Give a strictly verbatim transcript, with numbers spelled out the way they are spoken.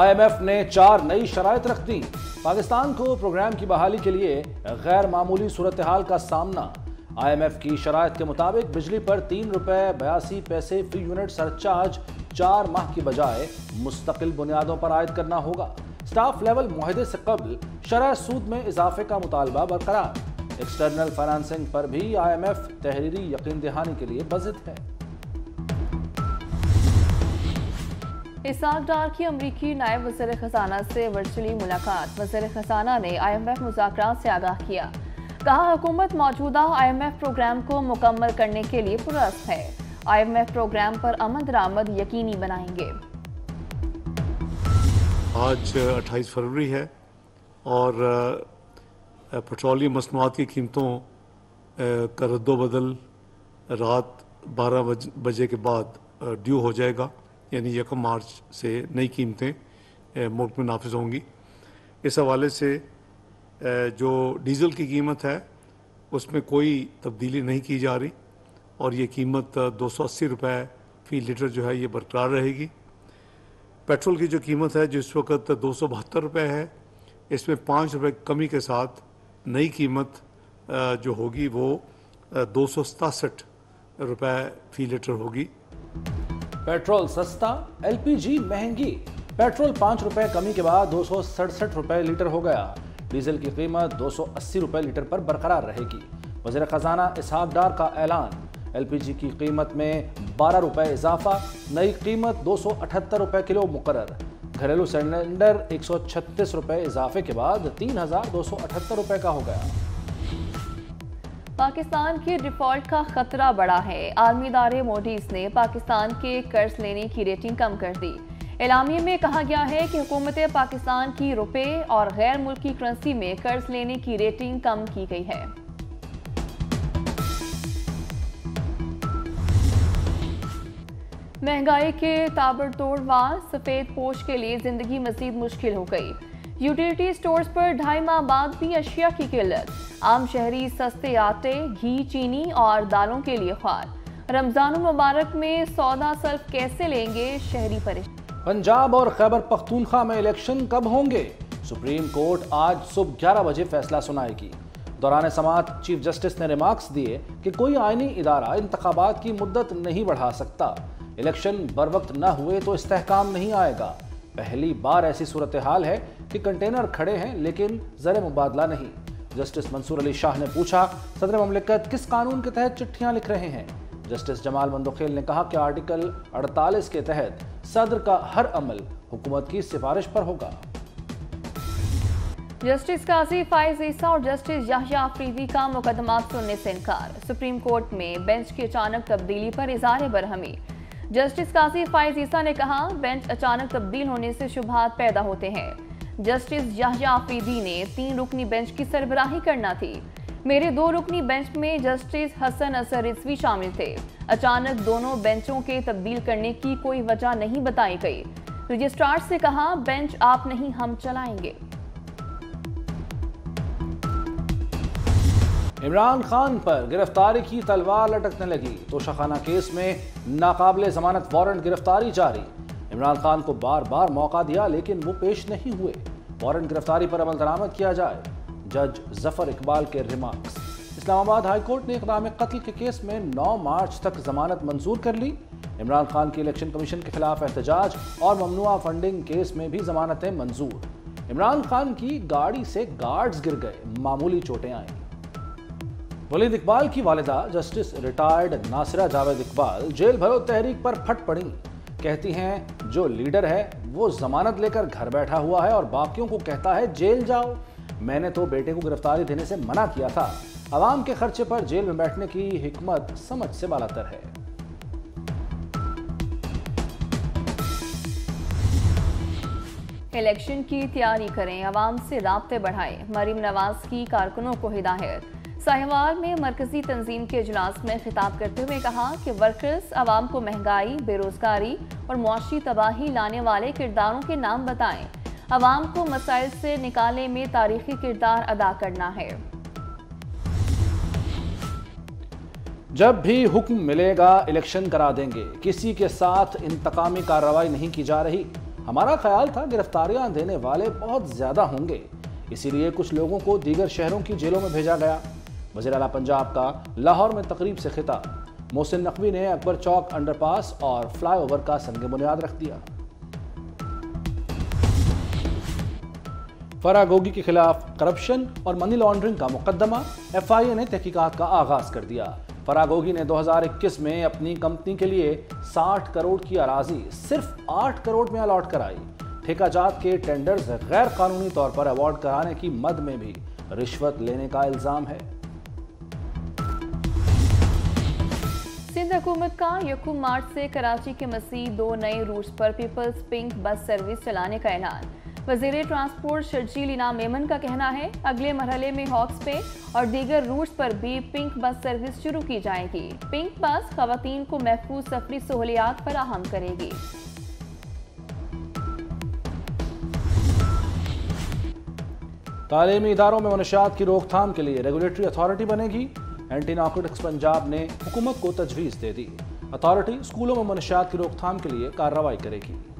IMF ने चार नई शराइत रख दी। पाकिस्तान को प्रोग्राम की बहाली के लिए गैर मामूली सूरत हाल का सामना। आईएमएफ की शराइत के मुताबिक बिजली पर तीन रुपये बयासी पैसे फी यूनिट सरचार्ज चार माह की बजाय मुस्तकिल बुनियादों पर आयद करना होगा। स्टाफ लेवल मुहदे से कबल शरह सूद में इजाफे का मुतालबा बरकरार। एक्सटर्नल फाइनेंसिंग पर भी आईएमएफ तहरीरी यकीन दहानी के लिए बज़िद है। इशाक डार की अमरीकी नायब वज़ीर खजाना से वर्चुअली मुलाकात। वज़ीर खजाना ने आईएमएफ मुज़ाकरात से आगाह किया। कहा, हुकूमत मौजूदा आईएमएफ प्रोग्राम को मुकम्मल करने के लिए पुरअज़्म है। आईएमएफ प्रोग्राम पर आमद दरामद यकीनी बनाएंगे। आज अट्ठाईस फरवरी है और पेट्रोलियम मसनूआत की कीमतों का रद्दोबदल रात बारह बजे के बाद ड्यू हो जाएगा, यानी यकम मार्च से नई कीमतें मुल्क में नाफिज होंगी। इस हवाले से जो डीज़ल की कीमत है उसमें कोई तब्दीली नहीं की जा रही और ये कीमत दो सौ अस्सी रुपये फी लीटर जो है ये बरकरार रहेगी। पेट्रोल की जो कीमत है जिस वक्त दो सौ बहत्तर रुपये है, इसमें पाँच रुपये कमी के साथ नई कीमत जो होगी वो दो सौ सतासठ रुपये फी लीटर होगी। पेट्रोल सस्ता, एलपीजी महंगी। पेट्रोल पाँच रुपये कमी के बाद दो सौ सड़सठ रुपये लीटर हो गया। डीजल की कीमत दो सौ अस्सी रुपये लीटर पर बरकरार रहेगी। वज़ीर ख़जाना इशाक डार का ऐलान, एलपीजी की कीमत में बारह रुपये इजाफा, नई कीमत दो सौ अठहत्तर रुपये किलो मुकर्रर। घरेलू सिलेंडर एक सौ छत्तीस रुपये इजाफे के बाद तीन हज़ार दो सौ अठहत्तर रुपये का हो गया। पाकिस्तान के डिफॉल्ट का खतरा बड़ा है। आलमी इदारे मोडीज ने पाकिस्तान के कर्ज लेने की रेटिंग कम कर दी। एलामिये में कहा गया है कि हुकूमत पाकिस्तान की रुपए और गैर मुल्की करेंसी में कर्ज लेने की रेटिंग कम की गई है। महंगाई के ताबड़तोड़ वार, सफेद पोश के लिए जिंदगी मजीद मुश्किल हो गई। यूटिलिटी स्टोर्स पर ढाई माह बाद भी अशिया की किल्लत। आम शहरी सस्ते आटे, घी, चीनी और दालों के लिए ख्वार। रमजान मुबारक में सौदा सर्फ कैसे लेंगे शहरी परेशान। पंजाब और खैबर पख्तूनख्वा में इलेक्शन कब होंगे? सुप्रीम कोर्ट आज सुबह ग्यारह बजे फैसला सुनाएगी। दौरान समात चीफ जस्टिस ने रिमार्क्स दिए कि कोई आईनी इदारा इंतखाबात की मुद्दत नहीं बढ़ा सकता। इलेक्शन बर वक्त न हुए तो इस्तेहकाम नहीं आएगा। पहली बार ऐसी सूरत हाल है कि कंटेनर खड़े हैं लेकिन ज़र मुबादला नहीं। जस्टिस मंसूर अली शाह ने पूछा, सदर ममलिकत किस कानून के तहत चिट्ठियां लिख रहे हैं? जस्टिस जमाल मंदुखेल ने कहा कि आर्टिकल अड़तालीस के तहत सदर का हर अमल हुकूमत की सिफारिश पर होगा। जस्टिस कासिफ फैज ईसा और जस्टिस यहया आफिदी का मुकदमा सुनने से इनकार। सुप्रीम कोर्ट में बेंच की अचानक तब्दीली पर इजहार बरहमी। जस्टिस कासिफ फैज ईसा ने कहा, बेंच अचानक तब्दील होने से शुबहात पैदा होते हैं। जस्टिस यहया आफिदी ने तीन रुकनी बेंच की सरबराही करना थी। मेरे दो रुकनी बेंच में जस्टिस हसन असर रिज़वी शामिल थे। अचानक दोनों बेंचों के तब्दील करने की कोई वजह नहीं बताई गई। रजिस्ट्रार से कहा, बेंच आप नहीं हम चलाएंगे। इमरान खान पर गिरफ्तारी की तलवार लटकने लगी। तोशाखाना केस में नाकाबिले जमानत वारंट गिरफ्तारी जारी। इमरान खान को बार बार मौका दिया लेकिन वो पेश नहीं हुए। वारंट गिरफ्तारी पर अमल दरामद किया जाए, जज जफर इकबाल के रिमार्क्स। इस्लामाबाद हाई कोर्ट ने इक़दाम कत्ल के केस में नौ मार्च तक जमानत मंजूर कर ली। इमरान खान की इलेक्शन कमीशन के खिलाफ एहतजाज और ममनुआ फंडिंग केस में भी जमानतें मंजूर। इमरान खान की गाड़ी से गार्ड्स गिर गए, मामूली चोटें आईं। मोहसिन इकबाल की वालिदा जस्टिस रिटायर्ड नास जावेद इकबाल जेल भरो तहरीक पर फट पड़ी। कहती हैं, जो लीडर है वो जमानत लेकर घर बैठा हुआ है और बाकियों को कहता है जेल जाओ। मैंने तो बेटे को गिरफ्तारी देने से मना किया था। आवाम के खर्चे पर जेल में बैठने की हिकमत समझ से बालातर है। इलेक्शन की तैयारी करें, आवाम से राब्ते बढ़ाएं। मरीम नवाज की कारकुनों को हिदायत। सहवाग में मरकजी तंजीम के इजलास में खिताब करते हुए कहा कि वर्कर्स आवाम को महंगाई, बेरोजगारी और मुआशी तबाही लाने वाले किरदारों के नाम बताएं। आवाम को मसाइल से निकालने में तारीखी किरदार अदा करना है। जब भी हुक्म मिलेगा इलेक्शन करा देंगे, किसी के साथ इंतकामी कार्रवाई नहीं की जा रही। हमारा ख्याल था गिरफ्तारियां देने वाले बहुत ज़्यादा होंगे, इसीलिए कुछ लोगों को दीगर शहरों की जेलों में भेजा गया। वज़ीर आला पंजाब का लाहौर में तकरीब से खिताब। मोहसिन नकवी ने अकबर चौक अंडरपास और फ्लाईओवर का संग बुनियाद रख दिया। फराहोगी के खिलाफ करप्शन और मनी लॉन्ड्रिंग का मुकदमा, एफआईए ने तहकीकात का आगाज कर दिया। फराहोगी ने दो हज़ार इक्कीस में अपनी कंपनी के लिए साठ करोड़ की अराजी सिर्फ आठ करोड़ में अलॉट कराई। ठेका जात के टेंडर्स गैर कानूनी तौर पर अवार्ड कराने की मद में भी रिश्वत लेने का इल्जाम है। सिंध हुकूमत का यकम मार्च से कराची के मसीह दो नए रूट्स पर पीपल्स पिंक बस सर्विस चलाने का ऐलान। वज़ीर ट्रांसपोर्ट शर्जील मेमन का कहना है अगले मरहले में हॉक्स पे और दीगर रूट्स पर भी पिंक बस सर्विस शुरू की जाएगी। पिंक बस खवातीन को महफूज सफरी सहूलियात फराहम करेगी। तालीमी इदारों में मनशात की रोकथाम के लिए रेगुलेटरी अथॉरिटी बनेगी। एंटी नार्कोटिक्स पंजाब ने हुकूमत को तजवीज़ दे दी। अथॉरिटी स्कूलों में मनशात की रोकथाम के लिए कार्रवाई करेगी।